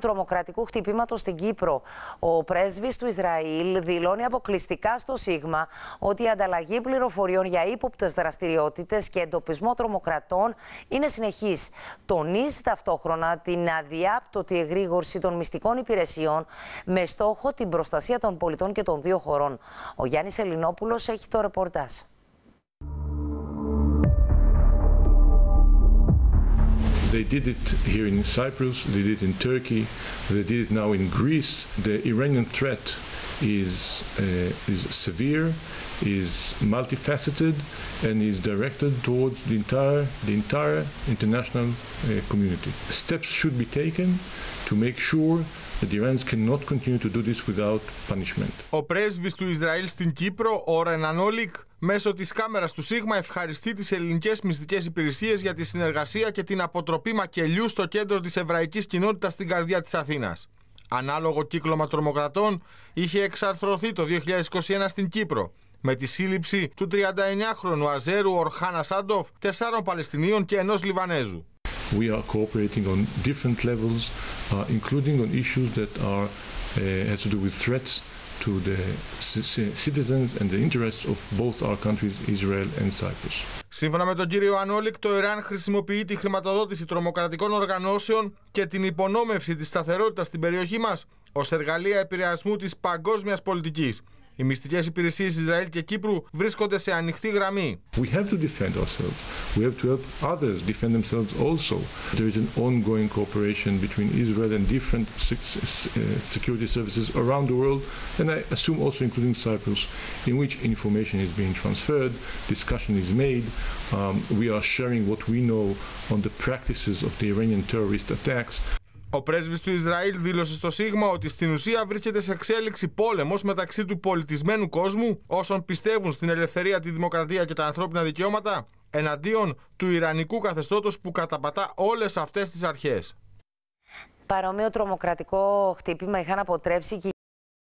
Τρομοκρατικού χτυπήματος στην Κύπρο. Ο πρέσβης του Ισραήλ δηλώνει αποκλειστικά στο ΣΥΓΜΑ ότι η ανταλλαγή πληροφοριών για ύποπτες δραστηριότητες και εντοπισμό τρομοκρατών είναι συνεχής. Τονίζει ταυτόχρονα την αδιάπτωτη εγρήγορση των μυστικών υπηρεσιών με στόχο την προστασία των πολιτών και των δύο χωρών. Ο Γιάννης Ελληνόπουλος έχει το ρεπορτάζ. They did it here in Cyprus, they did it in Turkey, they did it now in Greece. The Iranian threat is severe, is multifaceted, and is directed towards the entire international community. Steps should be taken to make sure that the Iranians cannot continue to do this without punishment. Ο πρέσβης του Ισραήλ στην Κύπρο, ο Ρόνεν Ανόλικ, μέσω της κάμερας του ΣΥΓΜΑ ευχαριστεί τις ελληνικές μυστικές υπηρεσίες για τη συνεργασία και την αποτροπή μακελιού στο κέντρο της εβραϊκής κοινότητας στην καρδιά της Αθήνας. Ανάλογο κύκλωμα τρομοκρατών είχε εξαρθρωθεί το 2021 στην Κύπρο, με τη σύλληψη του 39χρονου Αζέρου Ορχάνα Σάντοφ, 4 Παλαιστινίων και 1 Λιβανέζου. We are cooperating on different levels, including on issues that has to do with threats to the citizens and the interests of both our countries, Israel and Cyprus. Σύμφωνα με τον κύριο Ανόλικ, το Ιράν χρησιμοποιεί τη χρηματοδότηση τρομοκρατικών οργανώσεων και την υπονόμευση της σταθερότητας στην περιοχή μας ως εργαλεία επηρεασμού της παγκόσμιας πολιτικής. Οι μυστικές υπηρεσίες Ισραήλ και Κύπρου βρίσκονται σε ανοιχτή γραμμή. We have to defend ourselves. We have to help others defend themselves also. There is an ongoing cooperation between Israel and different security services around the world, and I assume also including Cyprus, in which information is being transferred, discussion is made. We are sharing what we know on the practices of the Iranian terrorist attacks. Ο πρέσβης του Ισραήλ δήλωσε στο ΣΥΓΜΑ ότι στην ουσία βρίσκεται σε εξέλιξη πόλεμος μεταξύ του πολιτισμένου κόσμου, όσων πιστεύουν στην ελευθερία, τη δημοκρατία και τα ανθρώπινα δικαιώματα, εναντίον του ιρανικού καθεστώτος που καταπατά όλες αυτές τις αρχές. Παρόμοιο τρομοκρατικό χτύπημα είχαν αποτρέψει